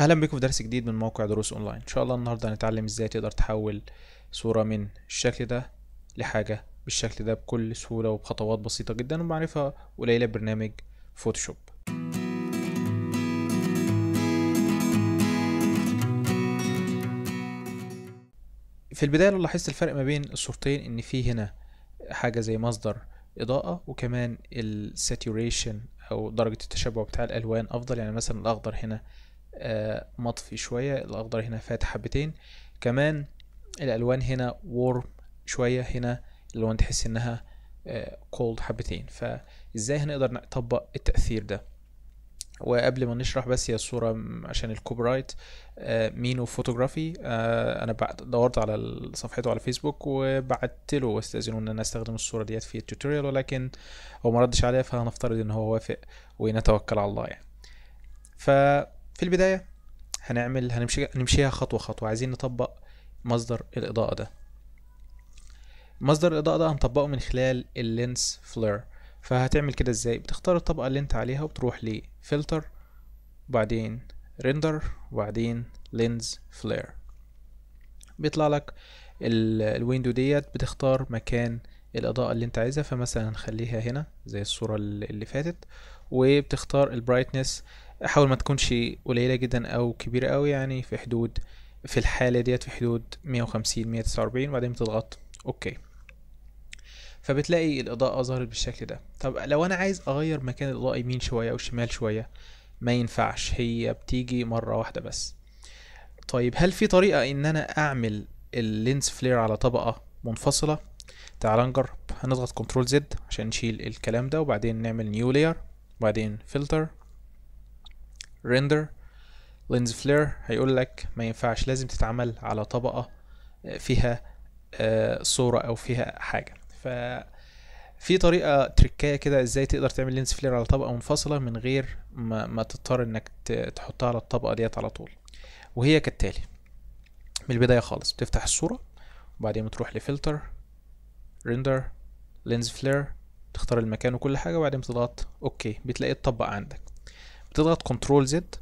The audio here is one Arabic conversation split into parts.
اهلا بكم في درس جديد من موقع دروس اونلاين. ان شاء الله النهارده هنتعلم ازاي تقدر تحول صوره من الشكل ده لحاجه بالشكل ده بكل سهوله وبخطوات بسيطه جدا ومعرفه قليله ببرنامج فوتوشوب. في البدايه لو لاحظت الفرق ما بين الصورتين ان في هنا حاجه زي مصدر اضاءه وكمان الساتوريشن او درجه التشبع بتاع الالوان افضل، يعني مثلا الاخضر هنا مطفي شوية، الأخضر هنا فاتح حبتين، كمان الألوان هنا warm شوية، هنا الألوان تحس إنها cold حبتين. فإزاي هنقدر نطبق التأثير ده؟ وقبل ما نشرح بس هي الصورة عشان الكوبرايت مينو فوتوغرافي، أنا دورت على صفحته على فيسبوك وبعت له واستأذنه إن أنا أستخدم الصورة ديت في التوتوريال، ولكن هو ما ردش عليا، فهنفترض إن هو وافق ونتوكل على الله يعني. في البداية هنمشيها خطوة خطوة. عايزين نطبق مصدر الإضاءة ده. مصدر الإضاءة ده هنطبقه من خلال اللينس فلير. فهتعمل كده ازاي؟ بتختار الطبقة اللي انت عليها وبتروح لفلتر وبعدين ريندر وبعدين لينز فلير، بيطلع لك الويندو ديت. بتختار مكان الإضاءة اللي انت عايزها، فمثلا هنخليها هنا زي الصورة اللي فاتت، وبتختار البرايتنس. حاول ما تكونش قليلة جدا او كبيرة اوي، يعني في حدود، في الحالة ديت في حدود 150 149، وبعدين بتضغط اوكي. فبتلاقي الاضاءة ظهرت بالشكل ده. طب لو انا عايز اغير مكان الاضاءة يمين شوية او شمال شوية، ما ينفعش، هي بتيجي مرة واحدة بس. طيب هل في طريقة ان انا اعمل اللينس فلير على طبقة منفصلة؟ تعال نجرب. هنضغط كنترول زد عشان نشيل الكلام ده، وبعدين نعمل نيو لاير، وبعدين فلتر، ريندر، لينز فلير. هيقول لك ما ينفعش، لازم تتعمل على طبقة فيها صورة او فيها حاجة. ففي طريقة تركية كده ازاي تقدر تعمل لينز فلير على طبقة منفصلة من غير ما تضطر انك تحطها على الطبقة ديت على طول، وهي كالتالي. من البداية خالص بتفتح الصورة وبعدين بتروح لفلتر، ريندر، لينز فلير، تختار المكان وكل حاجة، وبعدين بتضغط اوكي. بتلاقي تطبق عندك، بتضغط كنترول زد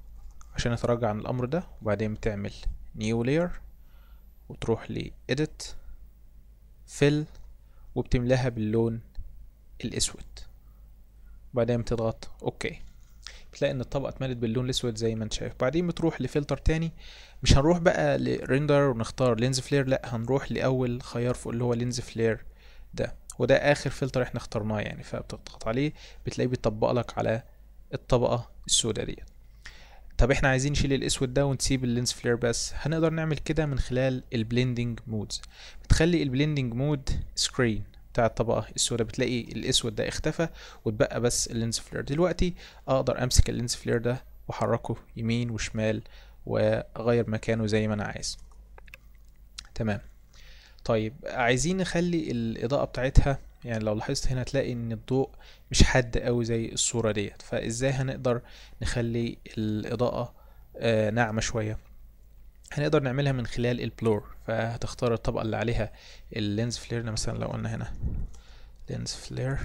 عشان يتراجع عن الامر ده، وبعدين بتعمل نيو لاير وتروح ل edit fill وبتملاها باللون الاسود، وبعدين بتضغط اوكي. بتلاقي ان الطبقه اتملت باللون الاسود زي ما انت شايف. بعدين بتروح لفلتر تاني، مش هنروح بقى لريندر ونختار لينز فلير، لا هنروح لاول خيار فوق اللي هو لينز فلير ده، وده اخر فلتر احنا اخترناه يعني. فبتضغط عليه بتلاقيه بيطبق لك على الطبقة السوداء دي. طب احنا عايزين نشيل الاسود ده ونسيب اللينس فلير بس، هنقدر نعمل كده من خلال البلندنج مودز. بتخلي البلندنج مود سكرين بتاع الطبقة السوداء، بتلاقي الاسود ده اختفى واتبقى بس اللينس فلير. دلوقتي اقدر امسك اللينس فلير ده واحركه يمين وشمال واغير مكانه زي ما انا عايز. تمام. طيب عايزين نخلي الاضاءة بتاعتها، يعني لو لاحظت هنا هتلاقي ان الضوء مش حاد قوي زي الصورة ديت، فازاي هنقدر نخلي الاضاءة ناعمة شوية؟ هنقدر نعملها من خلال البلور. فهتختار الطبقة اللي عليها اللينز فلير، مثلا لو قلنا هنا لينز فلير،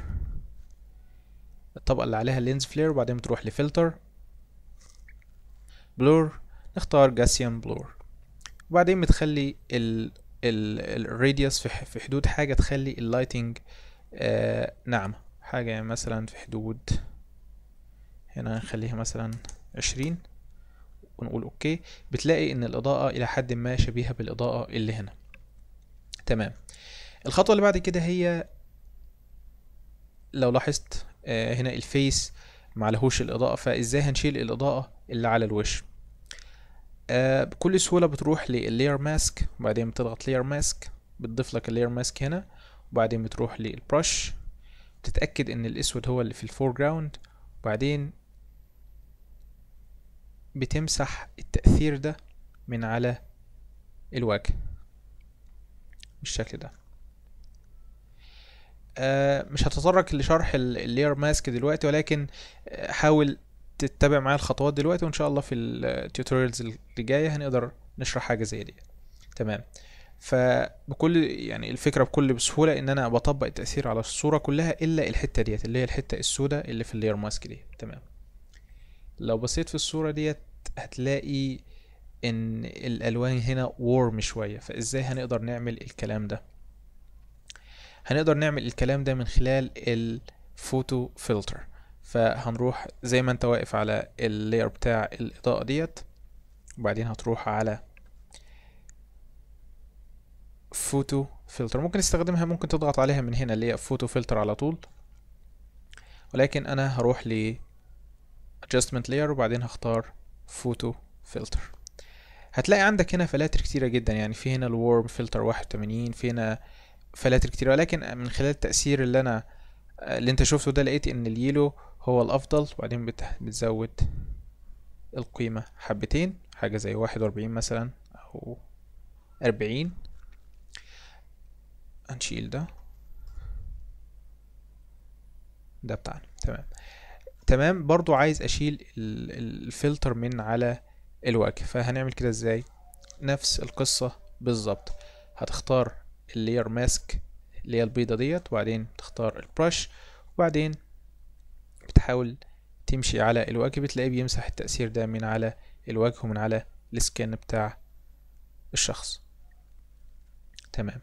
الطبقة اللي عليها اللينز فلير، وبعدين بتروح لفلتر، بلور، نختار جاسيان بلور، وبعدين بتخلي الراديوس في حدود حاجة تخلي اللايتنج ناعمة، حاجة يعني مثلا في حدود هنا نخليها مثلا 20 ونقول اوكي. بتلاقي ان الاضاءة الى حد ما شبيهة بالاضاءة اللي هنا. تمام. الخطوة اللي بعد كده هي لو لاحظت هنا الفيس معلهوش الاضاءة، فازاي هنشيل الاضاءة اللي على الوش؟ بكل سهولة بتروح للاير ماسك، وبعدين بتضغط لاير ماسك، بتضيف لك اللاير ماسك هنا، وبعدين بتروح للبرش، بتتأكد ان الاسود هو اللي في الفورجراوند، وبعدين بتمسح التأثير ده من على الوجه بالشكل ده. مش هتطرق لشرح اللاير ماسك دلوقتي، ولكن حاول تتابع معايا الخطوات دلوقتي، وان شاء الله في التيوتوريالز اللي جايه هنقدر نشرح حاجه زي دي. تمام. فبكل يعني الفكره بكل بسهوله ان انا بطبق التاثير على الصوره كلها الا الحته ديت اللي هي الحته السوداء اللي في اللاير ماسك دي. تمام. لو بصيت في الصوره ديت هتلاقي ان الالوان هنا وورم شوية. فازاي هنقدر نعمل الكلام ده؟ هنقدر نعمل الكلام ده من خلال الفوتو فلتر. فهنروح زي ما انت واقف على اللاير بتاع الاضاءة ديت، وبعدين هتروح على فوتو فلتر. ممكن استخدمها، ممكن تضغط عليها من هنا اللي هي فوتو فلتر على طول، ولكن انا هروح ل Adjustment Layer وبعدين هختار Photo Filter. هتلاقي عندك هنا فلاتر كتيرة جدا، يعني في هنا الورم فلتر 81، في هنا فلاتر كتيرة، ولكن من خلال التأثير اللي انت شفته ده لقيت ان اليلو هو الافضل، وبعدين بتزود القيمة حبتين، حاجة زي 41 مثلا او 40. هنشيل ده بتاعنا. تمام. برضو عايز اشيل الفلتر من على الوجه، فهنعمل كده ازاي؟ نفس القصة بالظبط. هتختار اللاير ماسك اللي هي البيضة ديت، وبعدين تختار البرش، وبعدين بتحاول تمشي على الوجه، بتلاقيه بيمسح التأثير ده من على الوجه ومن على السكن بتاع الشخص. تمام.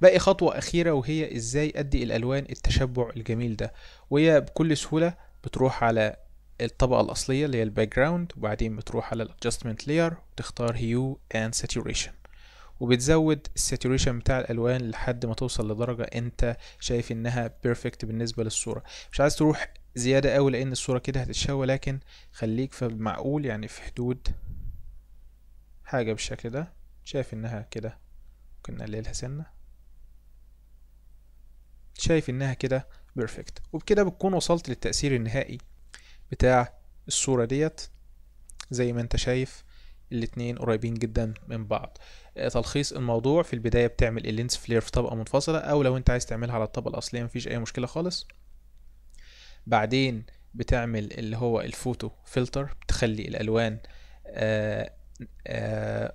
باقي خطوة أخيرة، وهي ازاي ادي الألوان التشبع الجميل ده، وهي بكل سهولة بتروح على الطبقة الأصلية اللي هي الباك جراوند، وبعدين بتروح على الادجستمنت لاير وتختار هيو اند ساتوريشن، وبتزود الساتوريشن بتاع الألوان لحد ما توصل لدرجة انت شايف انها بيرفكت بالنسبة للصورة. مش عايز تروح زيادة قوي لأن الصورة كده هتتشوه، لكن خليك في المعقول، يعني في حدود حاجة بالشكل ده. شايف انها كده ممكن نقللها سنة، شايف انها كده بيرفكت، وبكده بتكون وصلت للتأثير النهائي بتاع الصورة ديت. زي ما انت شايف الاتنين قريبين جدا من بعض. تلخيص الموضوع: في البداية بتعمل اللينس فلير في طبقة منفصلة، او لو انت عايز تعملها على الطبقة الأصلية مفيش اي مشكلة خالص. بعدين بتعمل اللي هو الفوتو فلتر، بتخلي الألوان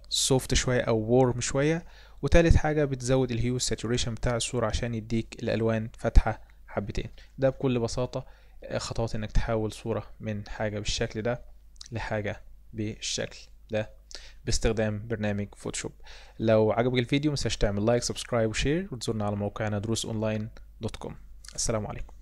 سوفت شوية او وورم شوية. وتالت حاجة بتزود الهيو ساتوريشن بتاع الصورة عشان يديك الألوان فاتحة حبتين. ده بكل بساطة خطوات انك تحول صورة من حاجة بالشكل ده لحاجة بالشكل ده باستخدام برنامج فوتوشوب. لو عجبك الفيديو متنساش تعمل لايك، سبسكرايب وشير، وتزورنا على موقعنا دروسonline.com. السلام عليكم.